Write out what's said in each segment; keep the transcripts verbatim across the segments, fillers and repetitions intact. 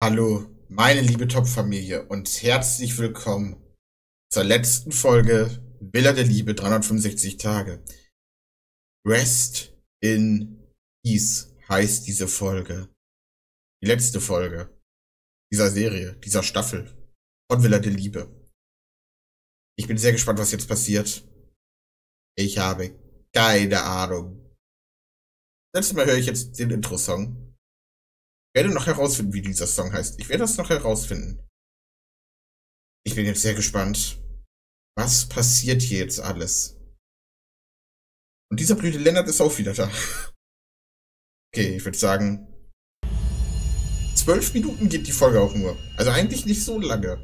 Hallo, meine liebe Top-Familie und herzlich willkommen zur letzten Folge Villa der Liebe dreihundertfünfundsechzig Tage. Rest in Peace heißt diese Folge. Die letzte Folge dieser Serie, dieser Staffel von Villa der Liebe. Ich bin sehr gespannt, was jetzt passiert. Ich habe keine Ahnung. Letztes Mal höre ich jetzt den Intro-Song. Ich werde noch herausfinden, wie dieser Song heißt. Ich werde das noch herausfinden. Ich bin jetzt sehr gespannt. Was passiert hier jetzt alles? Und dieser blöde Lennart ist auch wieder da. Okay, ich würde sagen, zwölf Minuten geht die Folge auch nur. Also eigentlich nicht so lange.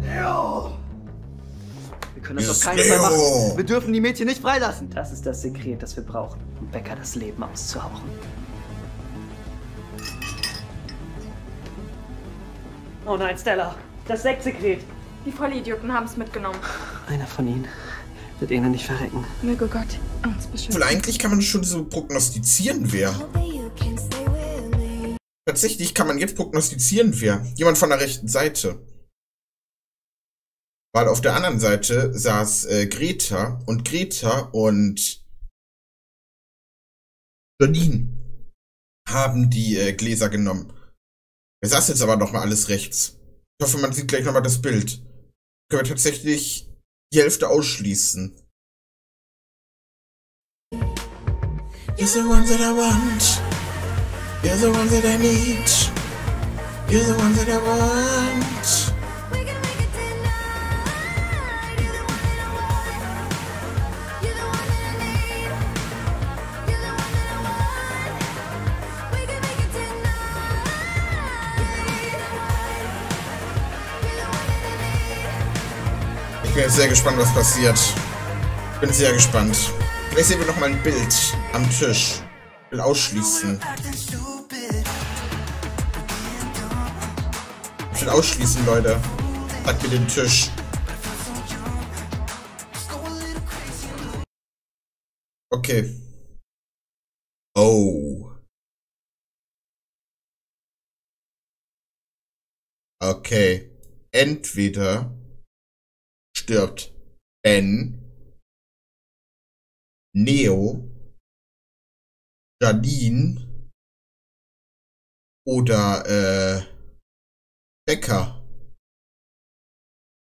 Leo! Wir können das auf keinen Fall machen. Wir dürfen die Mädchen nicht freilassen. Das ist das Sekret, das wir brauchen, um Becker das Leben auszuhauchen. Oh nein, Stella. Das Sektsekret. Die Vollidioten haben es mitgenommen. Einer von ihnen wird ihnen nicht verrecken. Möge Gott uns beschützen. Eigentlich kann man schon so prognostizieren, wer. Tatsächlich kann man jetzt prognostizieren, wer. Jemand von der rechten Seite. Weil auf der anderen Seite saß äh, Greta und Greta und Janine haben die äh, Gläser genommen. Es saß jetzt aber nochmal alles rechts. Ich hoffe, man sieht gleich nochmal das Bild. Können wir tatsächlich die Hälfte ausschließen. You're the one that I want. You're the one that I need. You're the one that I want. Ich bin jetzt sehr gespannt, was passiert. Ich bin sehr gespannt. Vielleicht sehen wir noch mal ein Bild am Tisch. Ich will ausschließen. Ich will ausschließen, Leute. Sagt mir den Tisch. Okay. Oh. Okay. Entweder stirbt Ben, Neo, Janine oder äh, Becker.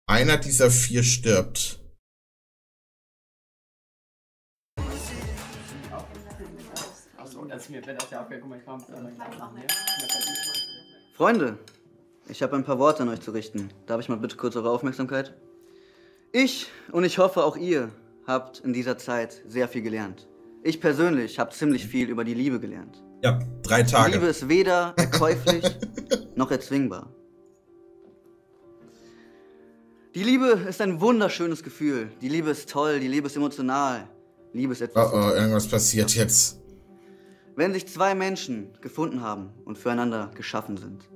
Einer dieser vier stirbt. Freunde, ich habe ein paar Worte an euch zu richten. Darf ich mal bitte kurz eure Aufmerksamkeit? Ich und ich hoffe auch ihr habt in dieser Zeit sehr viel gelernt. Ich persönlich habe ziemlich viel über die Liebe gelernt. Ja, drei Tage. Die Liebe ist weder erkäuflich noch erzwingbar. Die Liebe ist ein wunderschönes Gefühl. Die Liebe ist toll, die Liebe ist emotional. Liebe ist etwas... Oh, oh, irgendwas passiert jetzt. Wenn sich zwei Menschen gefunden haben und füreinander geschaffen sind,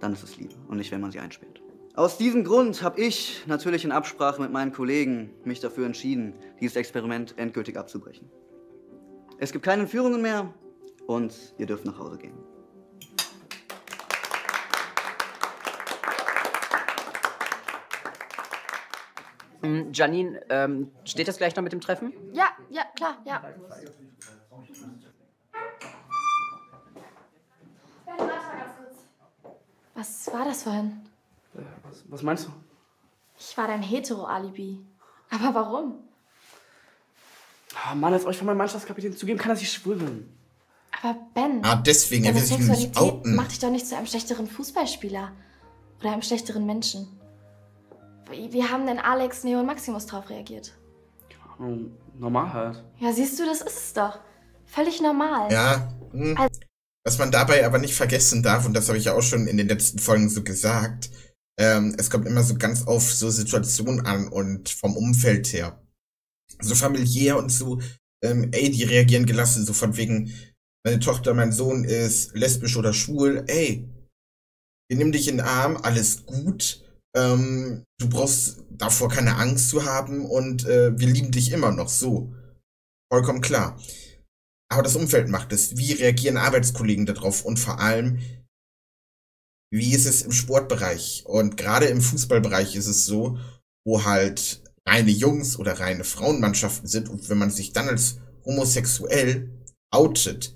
dann ist es Liebe und nicht, wenn man sie einsperrt. Aus diesem Grund habe ich, natürlich in Absprache mit meinen Kollegen, mich dafür entschieden, dieses Experiment endgültig abzubrechen. Es gibt keine Führungen mehr und ihr dürft nach Hause gehen. Janine, ähm, steht das gleich noch mit dem Treffen? Ja, ja, klar, ja. Was war das vorhin? Was, was meinst du? Ich war dein Hetero-Alibi. Aber warum? Ah, Mann, als euch von meinem Mannschaftskapitän zugeben kann, dass ich schwul bin. Aber Ben, ah, deswegen deine Sexualität macht dich doch nicht zu einem schlechteren Fußballspieler. Oder einem schlechteren Menschen. Wie, wie haben denn Alex, Neo und Maximus drauf reagiert? Normal halt. Ja, siehst du, das ist es doch. Völlig normal. Ja. Hm. Also, was man dabei aber nicht vergessen darf, und das habe ich ja auch schon in den letzten Folgen so gesagt, Ähm, es kommt immer so ganz auf so Situationen an und vom Umfeld her. So familiär und so, ähm, ey, die reagieren gelassen, so von wegen, meine Tochter, mein Sohn ist lesbisch oder schwul, ey, wir nehmen dich in den Arm, alles gut, ähm, du brauchst davor keine Angst zu haben und äh, wir lieben dich immer noch, so. Vollkommen klar. Aber das Umfeld macht es. Wie reagieren Arbeitskollegen darauf und vor allem, wie ist es im Sportbereich? Und gerade im Fußballbereich ist es so, wo halt reine Jungs- oder reine Frauenmannschaften sind. Und wenn man sich dann als homosexuell outet,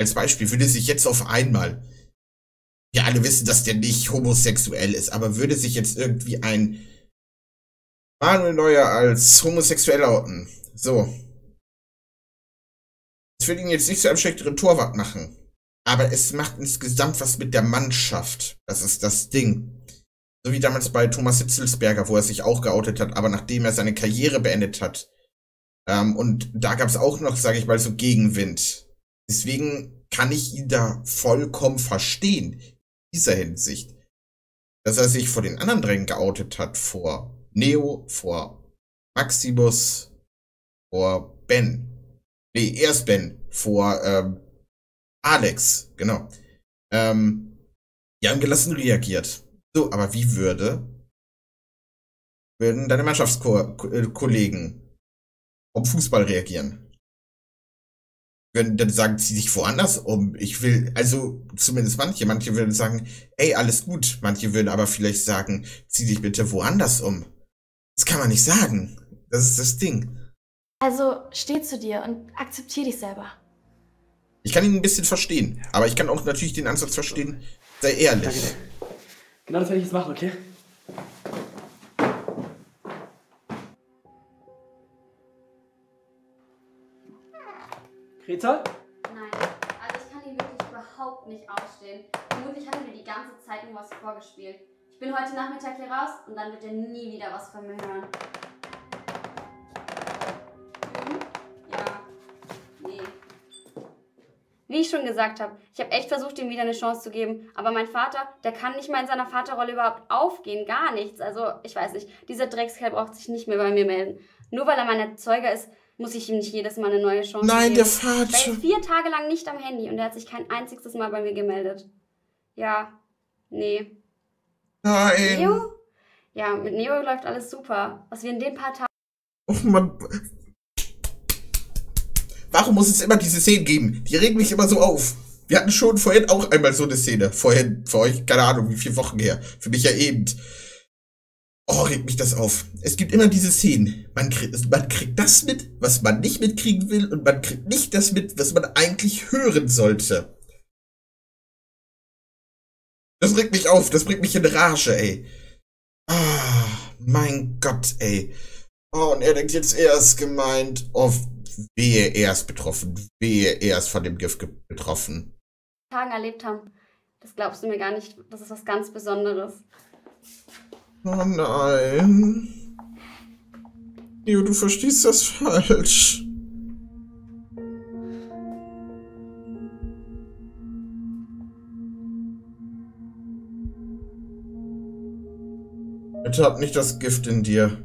als Beispiel, würde sich jetzt auf einmal, wir alle wissen, dass der nicht homosexuell ist, aber würde sich jetzt irgendwie ein Manuel Neuer als homosexuell outen, so. Das will ihn jetzt nicht zu einem schlechteren Torwart machen. Aber es macht insgesamt was mit der Mannschaft. Das ist das Ding. So wie damals bei Thomas Hitzlsberger, wo er sich auch geoutet hat, aber nachdem er seine Karriere beendet hat. Ähm, und da gab es auch noch, sage ich mal, so Gegenwind. Deswegen kann ich ihn da vollkommen verstehen, in dieser Hinsicht. Dass er sich vor den anderen Drängen geoutet hat, vor Neo, vor Maximus, vor Ben. Nee, erst Ben, vor ähm, Alex, genau. Ähm, die haben gelassen reagiert. So, aber wie würde würden deine Mannschaftskollegen vom Fußball reagieren? Würden dann sagen, zieh dich woanders um. Ich will, also zumindest manche, manche würden sagen, ey, alles gut. Manche würden aber vielleicht sagen, zieh dich bitte woanders um. Das kann man nicht sagen. Das ist das Ding. Also steh zu dir und akzeptiere dich selber. Ich kann ihn ein bisschen verstehen, aber ich kann auch natürlich den Ansatz verstehen, sei ehrlich. Danke dir. Genau das werde ich jetzt machen, okay? Greta? Nein, also ich kann hier wirklich überhaupt nicht aufstehen. Vermutlich hat er mir die ganze Zeit nur was vorgespielt. Ich bin heute Nachmittag hier raus und dann wird er nie wieder was von mir hören. Wie ich schon gesagt habe, ich habe echt versucht, ihm wieder eine Chance zu geben. Aber mein Vater, der kann nicht mal in seiner Vaterrolle überhaupt aufgehen. Gar nichts. Also, ich weiß nicht. Dieser Dreckskerl braucht sich nicht mehr bei mir melden. Nur weil er mein Erzeuger ist, muss ich ihm nicht jedes Mal eine neue Chance Nein, geben. Nein, der Vater. Er ist vier Tage lang nicht am Handy und er hat sich kein einziges Mal bei mir gemeldet. Ja. Nee. Nein. Neo? Ja, mit Neo läuft alles super. Was wir in den paar Tagen... Oh Mann... Warum muss es immer diese Szenen geben? Die regen mich immer so auf. Wir hatten schon vorhin auch einmal so eine Szene. Vorhin, für euch, keine Ahnung, wie viele Wochen her. Für mich ja eben. Oh, regt mich das auf. Es gibt immer diese Szenen. Man kriegt, man kriegt das mit, was man nicht mitkriegen will. Und man kriegt nicht das mit, was man eigentlich hören sollte. Das regt mich auf. Das bringt mich in Rage, ey. Ah, mein Gott, ey. Oh, und er denkt jetzt, er ist gemeint. Oh, wehe, er ist betroffen. Wehe, er ist von dem Gift betroffen. Tagen erlebt haben. Das glaubst du mir gar nicht. Das ist was ganz Besonderes. Oh nein. Neo, du verstehst das falsch. Bitte hab nicht das Gift in dir.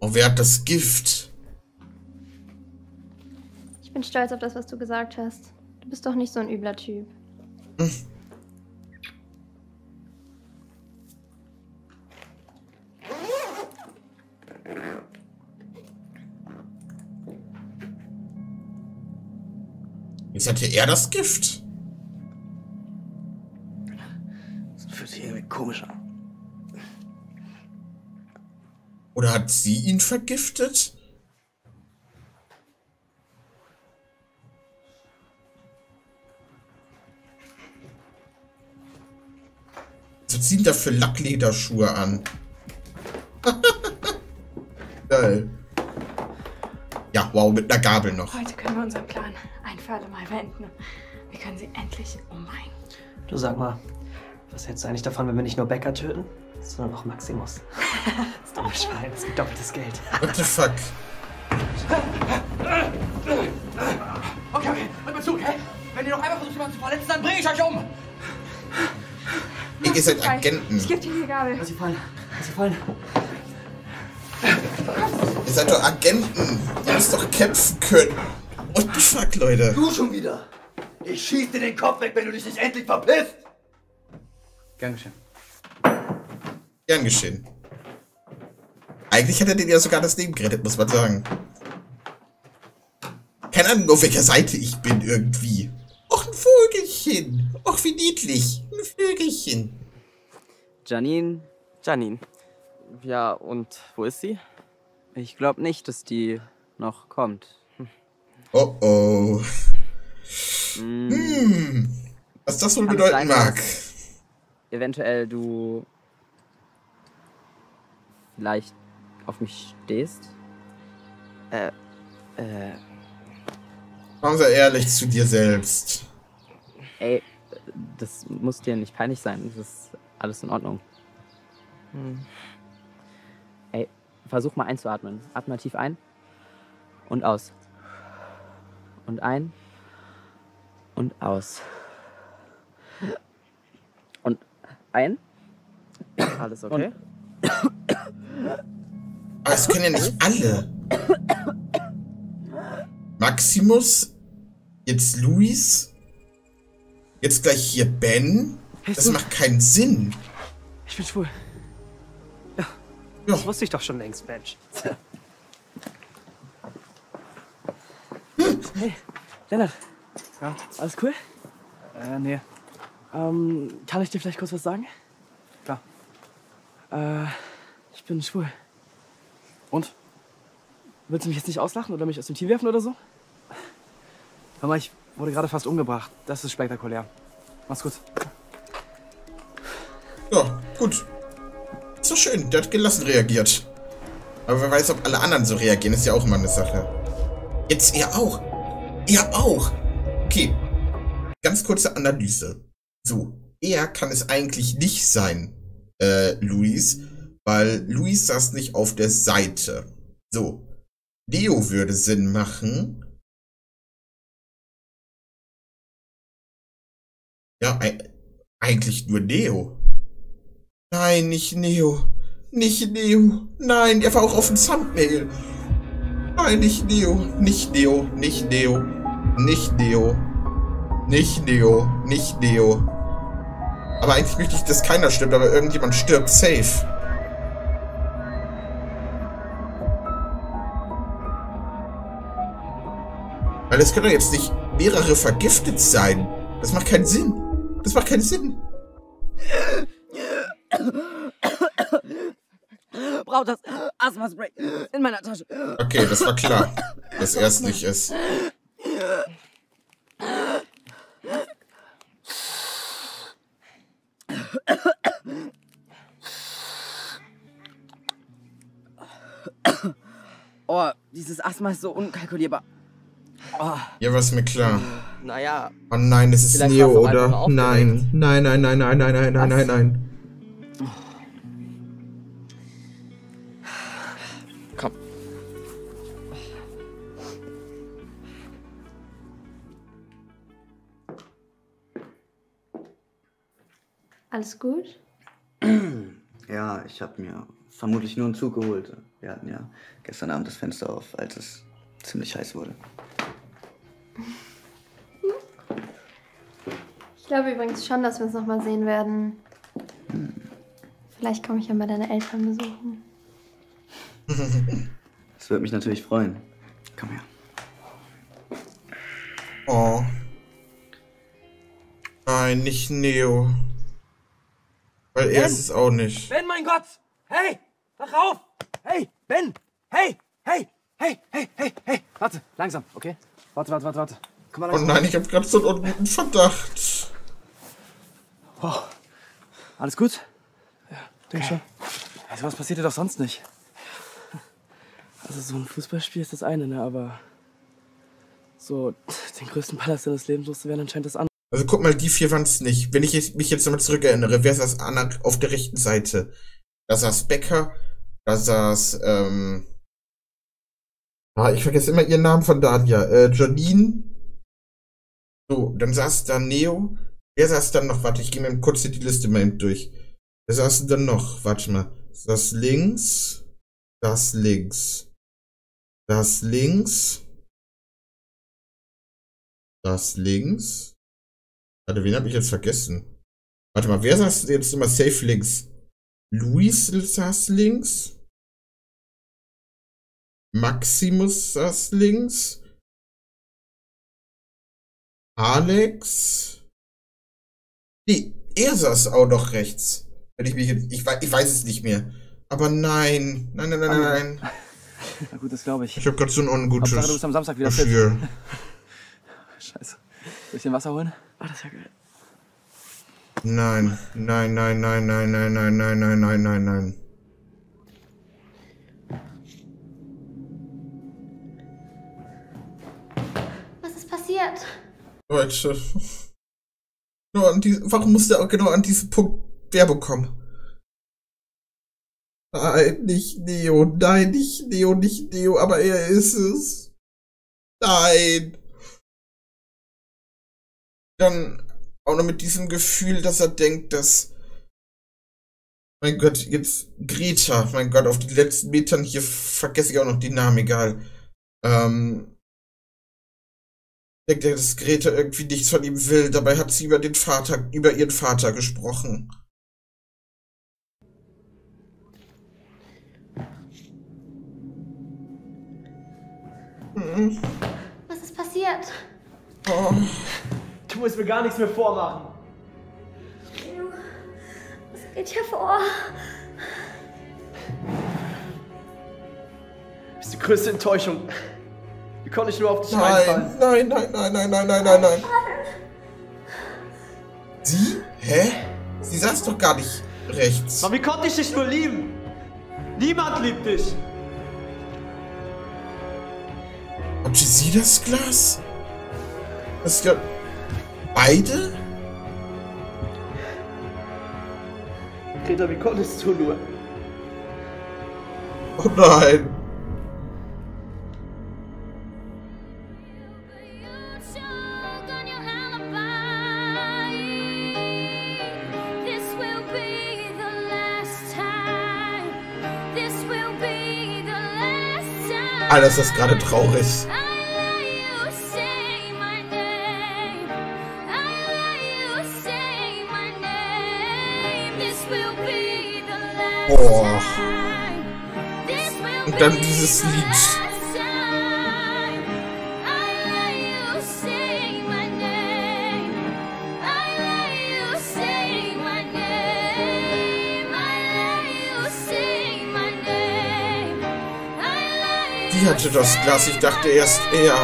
Oh, wer hat das Gift? Ich bin stolz auf das, was du gesagt hast. Du bist doch nicht so ein übler Typ. Hm. Jetzt hatte er das Gift. Das fühlt sich irgendwie komisch an. Oder hat sie ihn vergiftet? Zieht dafür Lacklederschuhe an. Geil. Ja, wow, mit einer Gabel noch. Heute können wir unseren Plan ein für alle Mal beenden. Wir können sie endlich umbringen. Du, sag mal, was hältst du eigentlich davon, wenn wir nicht nur Bäcker töten, sondern auch Maximus? Das ist doch ein Schwein, das gibt doppeltes Geld. What the fuck? Okay, okay, hört mal zu, okay? Wenn ihr noch einmal versucht, jemanden zu verletzen, dann bringe ich euch um! Ihr seid Agenten. Ich geb dir die Gabel. Lass sie fallen. Lass sie fallen. Ihr seid doch Agenten. Ihr müsst doch kämpfen können. What the fuck, Leute? Du schon wieder. Ich schieß dir den Kopf weg, wenn du dich nicht endlich verpisst. Gern geschehen. Gern geschehen. Eigentlich hätte den ja sogar das Leben gerettet, muss man sagen. Keine Ahnung, auf welcher Seite ich bin irgendwie. Och, ein Vogelchen. Och, wie niedlich. Ein kleinen Vögelchen. Janine? Janine. Ja, und wo ist sie? Ich glaube nicht, dass die noch kommt. Hm. Oh oh. Hm. Hm. Was das wohl bedeuten sein, mag. Eventuell du vielleicht auf mich stehst? Äh, äh. Komm, sei ehrlich zu dir selbst. Ey, das muss dir nicht peinlich sein. Das ist alles in Ordnung. Hm. Ey, versuch mal einzuatmen. Atme tief ein und aus. Und ein und aus. Und ein. Alles okay? Aber es können ja nicht alle. Maximus, jetzt Luis, jetzt gleich hier Ben. Das macht keinen Sinn. Ich bin schwul. Ja. Ja. Das wusste ich doch schon längst, Mensch. Hey, Lennart. Ja? Alles cool? Äh, nee. Ähm, kann ich dir vielleicht kurz was sagen? Klar. Äh, ich bin schwul. Und? Willst du mich jetzt nicht auslachen oder mich aus dem Team werfen oder so? Hör mal, ich wurde gerade fast umgebracht. Das ist spektakulär. Mach's gut. Ja, gut. Ist doch schön, der hat gelassen reagiert. Aber wer weiß, ob alle anderen so reagieren, ist ja auch immer eine Sache. Jetzt ihr auch. Ihr auch. Okay. Ganz kurze Analyse. So, er kann es eigentlich nicht sein, äh, Luis, weil Luis saß nicht auf der Seite. So, Leo würde Sinn machen. Ja, e- eigentlich nur Leo. Nein, nicht Leo. Nicht Leo. Nein, der war auch auf dem Thumbnail. Nein, nicht Leo. Nicht Leo. Nicht Leo. Nicht Leo. Nicht Leo, nicht Leo. Aber eigentlich möchte ich, dass keiner stirbt, aber irgendjemand stirbt safe. Weil es können doch jetzt nicht mehrere vergiftet sein. Das macht keinen Sinn. Das macht keinen Sinn. Braucht das Asthma-Spray in meiner Tasche. Okay, das war klar, dass er es nicht ist. Oh, dieses Asthma ist so unkalkulierbar. Oh. Ja, war's mir klar. Naja. Oh nein, das ist Neo, oder? Nein. Nein, nein, nein, nein, nein, nein, nein, nein, nein. Komm. Alles gut? Ja, ich habe mir vermutlich nur einen Zug geholt. Wir hatten ja gestern Abend das Fenster auf, als es ziemlich heiß wurde. Ich glaube übrigens schon, dass wir uns nochmal sehen werden. Hm. Vielleicht komme ich ja mal deine Eltern besuchen. Das würde mich natürlich freuen. Komm her. Oh. Nein, nicht Neo. Weil Ben. Er ist es auch nicht. Ben, mein Gott! Hey! Wach auf! Hey! Ben! Hey! Hey! Hey! Hey! Hey! Hey! Warte! Langsam, okay? Warte, warte, warte, warte. Komm mal langsam. Oh nein, ich hab grad so einen guten Verdacht. Wow. Alles gut? Ja, denk schon. Also was passiert dir doch sonst nicht? Also so ein Fußballspiel ist das eine, ne? Aber so den größten Ballast deines Lebens loszuwerden, anscheinend das andere. Also guck mal, die vier waren es nicht. Wenn ich mich jetzt nochmal zurückerinnere, wer saß auf der rechten Seite? Da saß Becker, da saß, ähm... ah, ich vergesse immer ihren Namen von Dalia. Äh, Janine. So, dann saß da Neo. Wer saß dann noch? Warte, ich gehe mir kurz die Liste mal eben durch. Wer saß denn noch? Warte mal. Das links. Das links. Das links. Das links. Warte, wen habe ich jetzt vergessen? Warte mal, wer saß jetzt immer safe links? Luis saß links. Maximus saß links. Alex. Nee, Er saß auch noch rechts. Wenn ich mich, ich, weiß, ich weiß es nicht mehr. Aber nein, nein, nein, nein, nein, nein. Na gut, das glaube ich. Ich habe gerade so ein ungutes. Hauptsache, du bist am Samstag wieder fit. Scheiße. Soll ich den Wasser holen? Oh, das ist ja geil. Nein, nein, nein, nein, nein, nein, nein, nein, nein, nein, nein, nein. Was ist passiert? Leute. Genau an die, warum musste er auch genau an diesen Punkt Werbung kommen? Nein, nicht Neo, nein, nicht Neo, nicht Neo, aber er ist es. Nein. Dann auch noch mit diesem Gefühl, dass er denkt, dass... Mein Gott, jetzt Greta, mein Gott, auf die letzten Metern hier vergesse ich auch noch die Namen, egal. Ähm... Denkt er, dass Greta irgendwie nichts von ihm will, dabei hat sie über den Vater, über ihren Vater gesprochen. Was ist passiert? Oh. Du musst mir gar nichts mehr vormachen. Was geht hier vor? Du bist die größte Enttäuschung. Wie konnte ich nur auf dich reinfallen? Nein, nein, nein, nein, nein, nein, nein, nein. Sie? Hä? Sie saß doch gar nicht rechts. Aber wie konnte ich dich nur lieben? Niemand liebt dich. Habt ihr sie das Glas? Das ist ja... Beide? Greta, wie konntest du nur? Oh nein! Alter, ist das gerade traurig. Boah. Und dann dieses Lied. Die hatte das Glas, ich dachte erst er.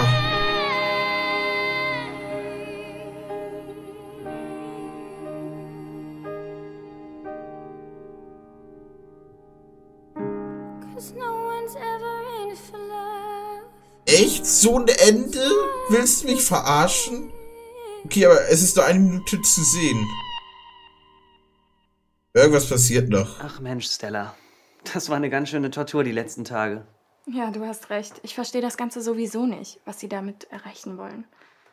Echt? So ein Ende? Willst du mich verarschen? Okay, aber es ist nur eine Minute zu sehen. Irgendwas passiert noch. Ach Mensch, Stella. Das war eine ganz schöne Tortur die letzten Tage. Ja, du hast recht. Ich verstehe das Ganze sowieso nicht, was sie damit erreichen wollen.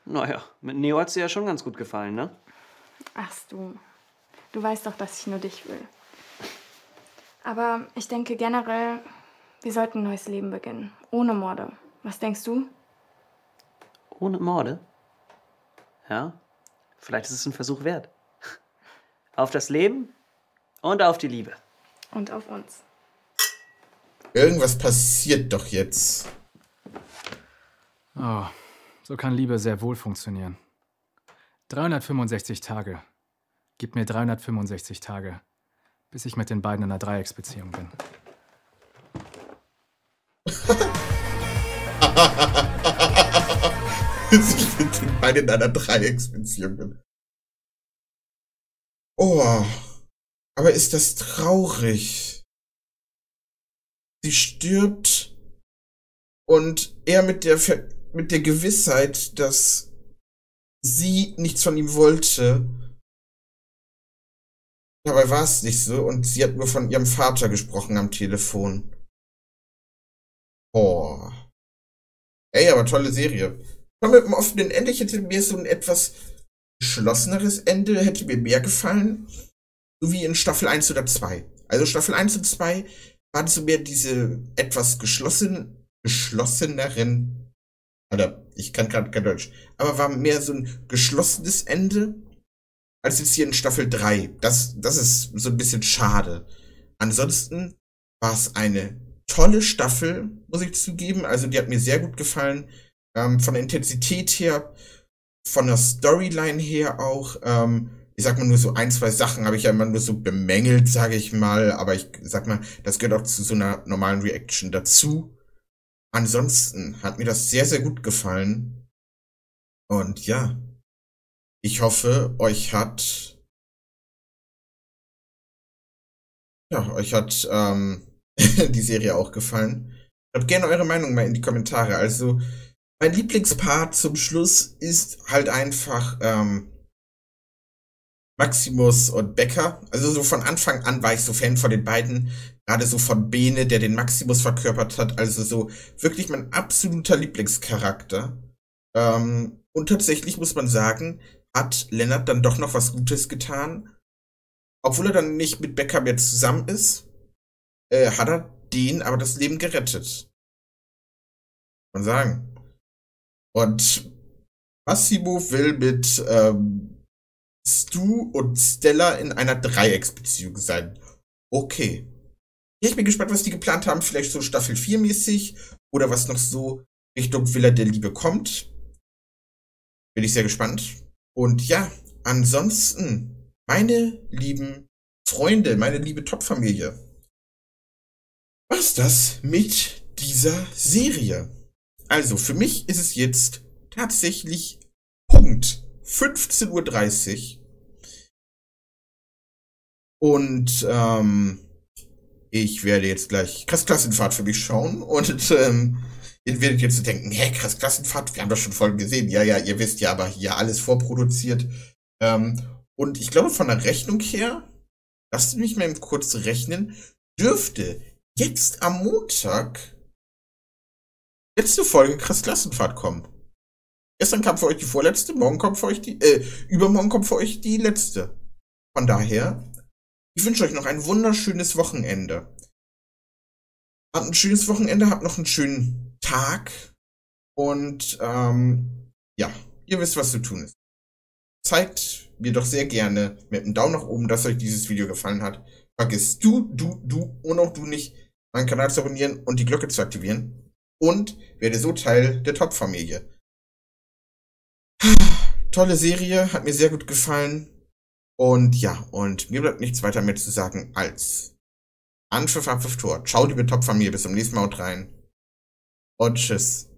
Naja, mit Neo hat sie ja schon ganz gut gefallen, ne? Ach du, du weißt doch, dass ich nur dich will. Aber ich denke generell, wir sollten ein neues Leben beginnen. Ohne Morde. Was denkst du? Ohne Morde? Ja, vielleicht ist es ein Versuch wert. Auf das Leben und auf die Liebe. Und auf uns. Irgendwas passiert doch jetzt. Oh, so kann Liebe sehr wohl funktionieren. dreihundertfünfundsechzig Tage. Gib mir dreihundertfünfundsechzig Tage, bis ich mit den beiden in einer Dreiecksbeziehung bin. Bis ich mit den beiden in einer Dreiecksbeziehung bin. Oh, aber ist das traurig. Sie stirbt und er mit der, Ver mit der Gewissheit, dass sie nichts von ihm wollte. Dabei war es nicht so und sie hat nur von ihrem Vater gesprochen am Telefon. Oh. Ey, aber tolle Serie. Aber mit dem offenen Ende, ich hätte mir so ein etwas geschlosseneres Ende, hätte mir mehr gefallen. So wie in Staffel eins oder zwei. Also Staffel eins und zwei... waren so mehr diese etwas geschlossen, geschlosseneren, oder ich kann gerade kein Deutsch, aber war mehr so ein geschlossenes Ende, als jetzt hier in Staffel drei. Das, das ist so ein bisschen schade. Ansonsten war es eine tolle Staffel, muss ich zugeben. Also die hat mir sehr gut gefallen. Ähm, von der Intensität her, von der Storyline her auch. Ähm, ich sag mal nur so ein, zwei Sachen habe ich ja immer nur so bemängelt, sage ich mal. Aber ich sag mal, das gehört auch zu so einer normalen Reaction dazu. Ansonsten hat mir das sehr, sehr gut gefallen. Und ja, ich hoffe, euch hat... Ja, euch hat ähm, die Serie auch gefallen. Schreibt gerne eure Meinung mal in die Kommentare. Also, mein Lieblingspart zum Schluss ist halt einfach... Ähm, Maximus und Becker. Also so von Anfang an war ich so Fan von den beiden. Gerade so von Bene, der den Maximus verkörpert hat. Also so wirklich mein absoluter Lieblingscharakter. Ähm, und tatsächlich muss man sagen, hat Lennart dann doch noch was Gutes getan. Obwohl er dann nicht mit Becker mehr zusammen ist, äh, hat er den aber das Leben gerettet. Kann man sagen. Und Massimo will mit... Ähm, Stu und Stella in einer Dreiecksbeziehung sein. Okay. Ja, ich bin gespannt, was die geplant haben. Vielleicht so Staffel vier mäßig oder was noch so Richtung Villa der Liebe kommt. Bin ich sehr gespannt. Und ja, ansonsten, meine lieben Freunde, meine liebe Topfamilie, was das mit dieser Serie? Also, für mich ist es jetzt tatsächlich Punkt. fünfzehn Uhr dreißig und ähm, ich werde jetzt gleich Krass Klassenfahrt für mich schauen und ähm, ihr werdet jetzt so denken, hä, Krass Klassenfahrt, wir haben doch schon Folgen gesehen, ja, ja, ihr wisst ja, aber hier alles vorproduziert ähm, und ich glaube von der Rechnung her, lasst mich mal kurz rechnen, dürfte jetzt am Montag letzte Folge Krass Klassenfahrt kommen. Gestern kam für euch die vorletzte, morgen kommt für euch die, äh, übermorgen kommt für euch die letzte. Von daher, ich wünsche euch noch ein wunderschönes Wochenende. Habt ein schönes Wochenende, habt noch einen schönen Tag. Und, ähm, ja, ihr wisst, was zu tun ist. Zeigt mir doch sehr gerne mit einem Daumen nach oben, dass euch dieses Video gefallen hat. Vergiss du, du, du und auch du nicht, meinen Kanal zu abonnieren und die Glocke zu aktivieren. Und werde so Teil der Top-Familie. Tolle Serie, hat mir sehr gut gefallen. Und ja, und mir bleibt nichts weiter mehr zu sagen als Anpfiff, Abpfiff, Tor. Ciao, liebe Top-Familie, bis zum nächsten Mal und rein. Und tschüss.